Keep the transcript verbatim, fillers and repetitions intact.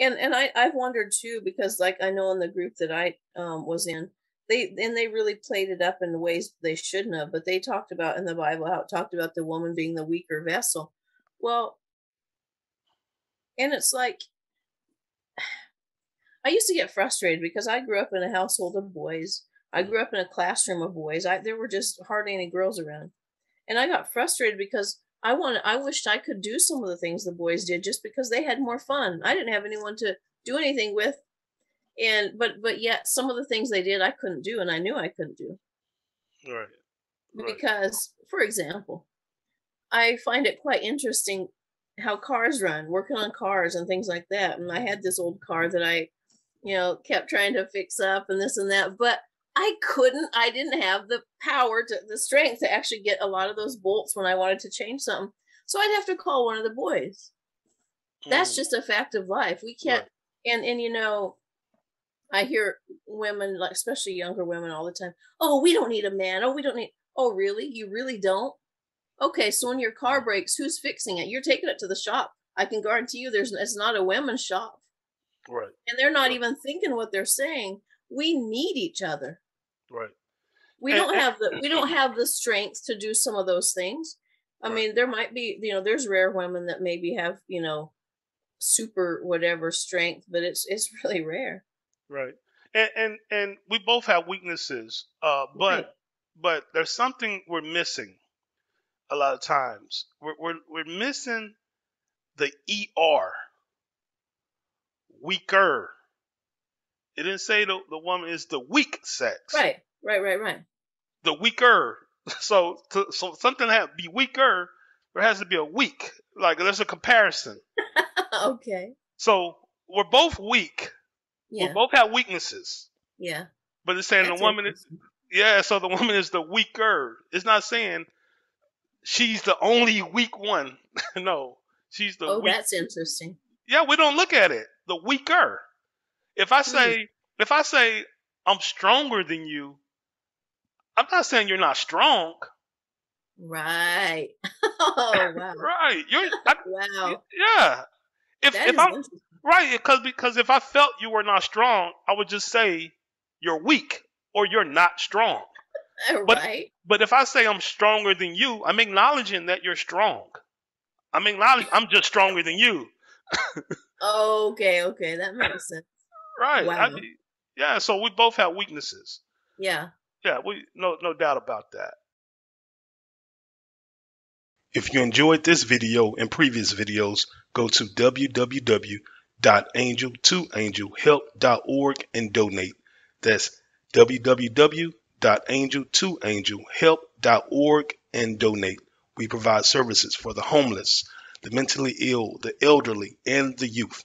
And and I, I've wondered too, because like I know in the group that I um, was in, they and they really played it up in ways they shouldn't have, but they talked about in the Bible how it talked about the woman being the weaker vessel. Well, and it's like, I used to get frustrated because I grew up in a household of boys. I grew up in a classroom of boys. I, there were just hardly any girls around. And I got frustrated because I wanted, I wished I could do some of the things the boys did just because they had more fun. I didn't have anyone to do anything with. And, but, but yet some of the things they did, I couldn't do. And I knew I couldn't do. Right. Right. Because, for example, I find it quite interesting how cars run, working on cars and things like that. And I had this old car that I, you know, kept trying to fix up and this and that, but I couldn't, I didn't have the power to the strength to actually get a lot of those bolts when I wanted to change something. So I'd have to call one of the boys. That's mm. just a fact of life. We can't. Right. And, and, you know, I hear women, like especially younger women all the time. Oh, we don't need a man. Oh, we don't need. Oh, really? You really don't? Okay. So when your car breaks, who's fixing it? You're taking it to the shop. I can guarantee you there's, it's not a women's shop. Right. And they're not right. even thinking what they're saying. We need each other. Right. We don't have the we don't have the strength to do some of those things. I right. mean, there might be, you know, there's rare women that maybe have, you know, super whatever strength, but it's it's really rare. Right. And and, and we both have weaknesses, uh, but right. but there's something we're missing a lot of times. We're we're we're missing the E R. Weaker. It didn't say the, the woman is the weak sex. Right, right, right, right. The weaker. So to, so something has to be weaker. There has to be a weak. Like there's a comparison. Okay. So we're both weak. Yeah. We both have weaknesses. Yeah. But it's saying That's the woman is, yeah, so the woman is the weaker. It's not saying she's the only weak one. No, she's the oh, weak. Oh, that's interesting. Yeah, we don't look at it. The weaker. If I say, mm. if I say I'm stronger than you, I'm not saying you're not strong. Right. Oh wow. Right. You're I, wow. Yeah. If that if I right because because if I felt you were not strong, I would just say you're weak or you're not strong. Right. But, but if I say I'm stronger than you, I'm acknowledging that you're strong. I'm acknowledging I'm just stronger than you. Okay. Okay, that makes sense. Right. Wow. I mean, yeah. So we both have weaknesses. Yeah. Yeah. We no no doubt about that. If you enjoyed this video and previous videos, go to w w w dot angel two angel help dot org and donate. That's w w w dot angel two angel help dot org and donate. We provide services for the homeless, the mentally ill, the elderly, and the youth.